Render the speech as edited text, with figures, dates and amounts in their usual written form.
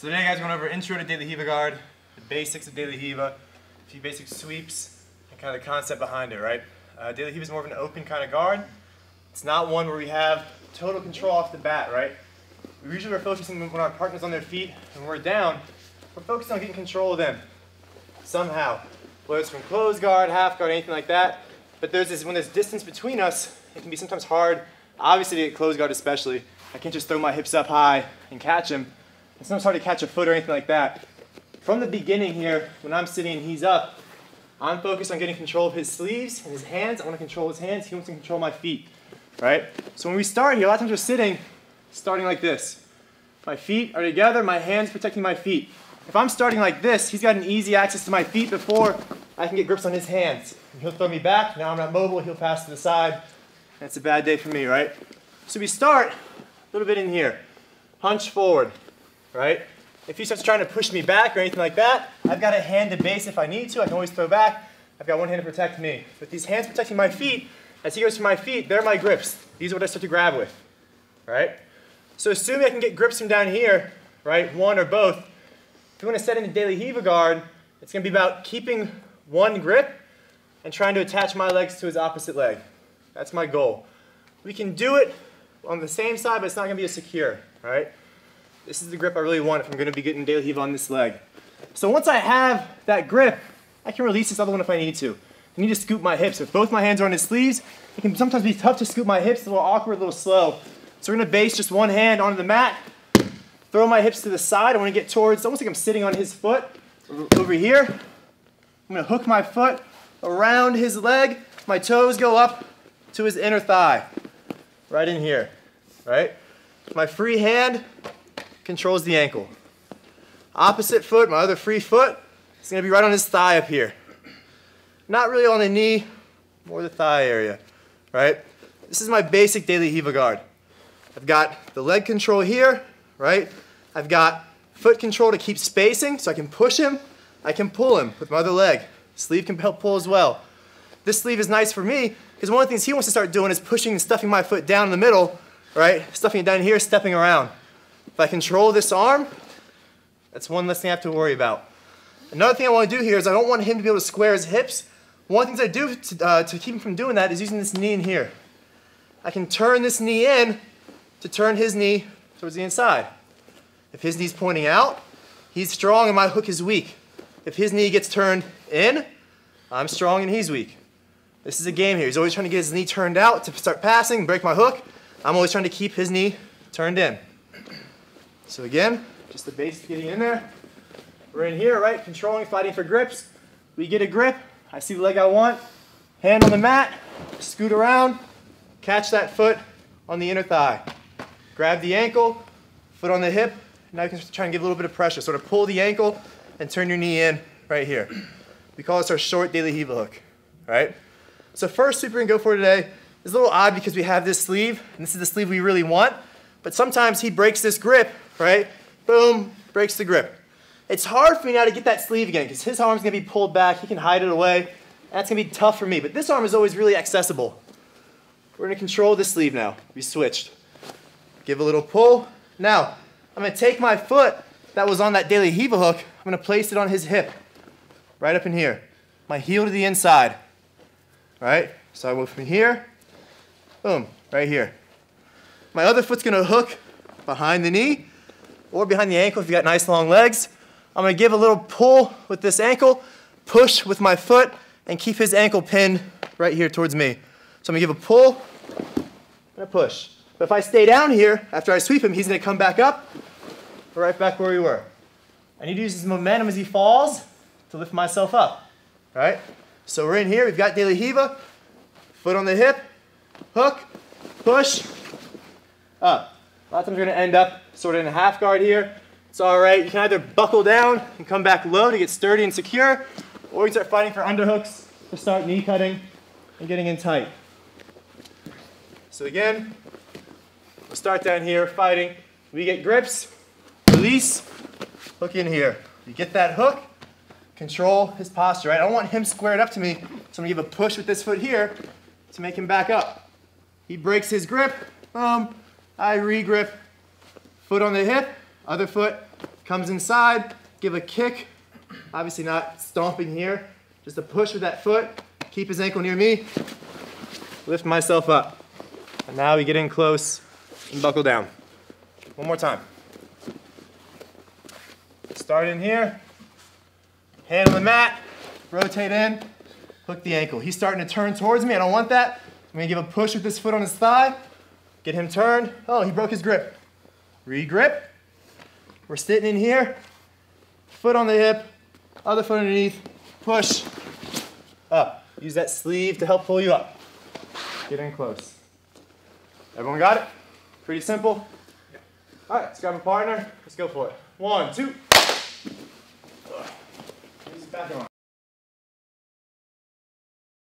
So today guys, we're going over intro to De La Riva guard, the basics of De La Riva, a few basic sweeps, and kind of the concept behind it, right? De La Riva is more of an open kind of guard. It's not one where we have total control off the bat, right? We're focusing when our partner's on their feet and we're down, we're focused on getting control of them somehow. Whether it's from closed guard, half guard, anything like that. But there's this, when there's distance between us, it can be sometimes hard, obviously to get closed guard especially. I can't just throw my hips up high and catch him. It's not hard to catch a foot or anything like that. From the beginning here, when I'm sitting and he's up, I'm focused on getting control of his sleeves and his hands. I want to control his hands. He wants to control my feet, right? So when we start here, a lot of times we're starting like this. My feet are together, my hands protecting my feet. If I'm starting like this, he's got an easy access to my feet before I can get grips on his hands. He'll throw me back, now I'm not mobile, he'll pass to the side. That's a bad day for me, right? So we start a little bit in here. Punch forward, right? If he starts trying to push me back or anything like that, I've got a hand to base if I need to, I can always throw back. I've got one hand to protect me. With these hands protecting my feet, as he goes to my feet, they're my grips. These are what I start to grab with, right? So assuming I can get grips from down here, right, one or both, if you want to set in a De La Riva guard, it's going to be about keeping one grip and trying to attach my legs to his opposite leg. That's my goal. We can do it on the same side, but it's not going to be as secure, right? This is the grip I really want if I'm going to be getting De La Riva on this leg. So once I have that grip, I can release this other one if I need to. I need to scoop my hips. If both my hands are on his sleeves, it can sometimes be tough to scoop my hips, a little awkward, a little slow. So we're going to base just one hand onto the mat, throw my hips to the side. I want to get towards, almost like I'm sitting on his foot over here. I'm going to hook my foot around his leg. My toes go up to his inner thigh, right in here, right? My free hand controls the ankle. Opposite foot, my other free foot, is going to be right on his thigh up here. Not really on the knee, more the thigh area, right? This is my basic De La Riva guard. I've got the leg control here, right? I've got foot control to keep spacing, so I can push him, I can pull him with my other leg. Sleeve can help pull as well. This sleeve is nice for me, because one of the things he wants to start doing is pushing and stuffing my foot down in the middle, right? Stuffing it down here, stepping around. If I control this arm, that's one less thing I have to worry about. Another thing I want to do here is I don't want him to be able to square his hips. One of the things I do to keep him from doing that is using this knee in here. I can turn this knee in to turn his knee towards the inside. If his knee's pointing out, he's strong and my hook is weak. If his knee gets turned in, I'm strong and he's weak. This is a game here. He's always trying to get his knee turned out to start passing, break my hook. I'm always trying to keep his knee turned in. So again, just the base getting in there. We're in here, right? Controlling, fighting for grips. We get a grip. I see the leg I want. Hand on the mat. Scoot around. Catch that foot on the inner thigh. Grab the ankle, foot on the hip. Now you can try and give a little bit of pressure. Sort of pull the ankle and turn your knee in right here. We call this our short De La Riva hook, right? So first sweep we're going to go for today is a little odd because we have this sleeve, and this is the sleeve we really want, but sometimes he breaks this grip, right? Boom, breaks the grip. It's hard for me now to get that sleeve again because his arm's going to be pulled back. He can hide it away. That's going to be tough for me, but this arm is always really accessible. We're going to control this sleeve now. We switched. Give a little pull. Now, I'm going to take my foot that was on that De La Riva hook, I'm going to place it on his hip, right up in here. My heel to the inside, right? So I go from here, boom, right here. My other foot's going to hook behind the knee or behind the ankle if you've got nice long legs. I'm going to give a little pull with this ankle, push with my foot, and keep his ankle pinned right here towards me. So I'm going to give a pull and a push. But if I stay down here, after I sweep him, he's going to come back up. We're right back where we were. I need to use his momentum as he falls to lift myself up. Right? So we're in here. We've got De La Riva. Foot on the hip. Hook. Push. Up. A lot of times we're going to end up sort of in a half guard here. It's all right. You can either buckle down and come back low to get sturdy and secure, or you can start fighting for underhooks to start knee cutting and getting in tight. So again, we'll start down here, fighting. We get grips, release, hook in here. You get that hook, control his posture, right? I don't want him squared up to me, so I'm gonna give a push with this foot here to make him back up. He breaks his grip, I re-grip, foot on the hip, other foot, Comes inside, give a kick. Obviously not stomping here. Just a push with that foot. Keep his ankle near me. Lift myself up. And now we get in close and buckle down. One more time. Start in here. Hand on the mat. Rotate in. Hook the ankle. He's starting to turn towards me. I don't want that. I'm going to give a push with this foot on his thigh. Get him turned. Oh, he broke his grip. Re-grip. We're sitting in here. Foot on the hip. Other foot underneath. Push. Up. Use that sleeve to help pull you up. Get in close. Everyone got it? Pretty simple. All right, let's grab a partner. Let's go for it. One, two. Back on.